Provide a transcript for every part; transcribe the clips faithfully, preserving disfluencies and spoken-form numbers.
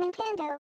Nintendo.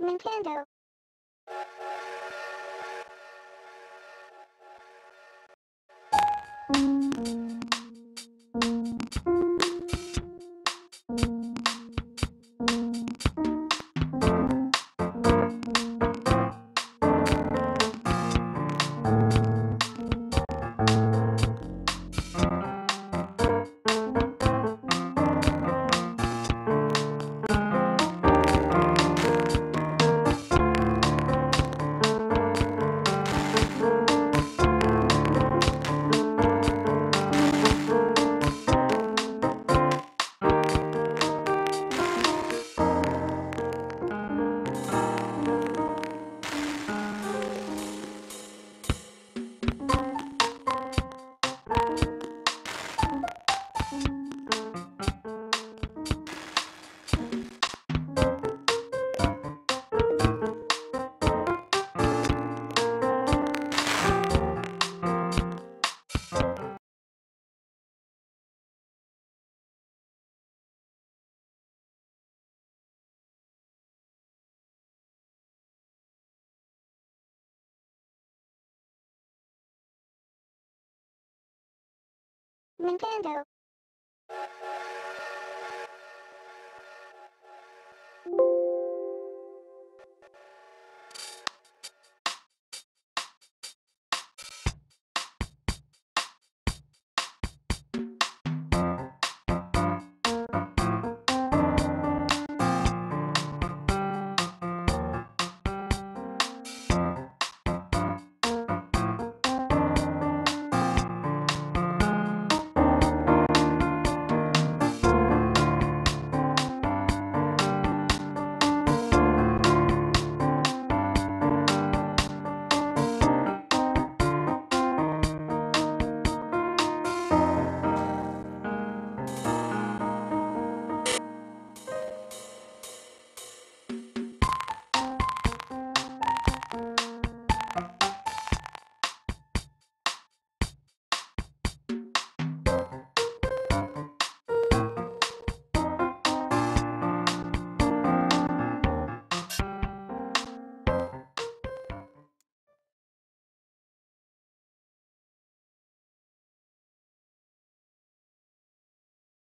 Nintendo. Nintendo.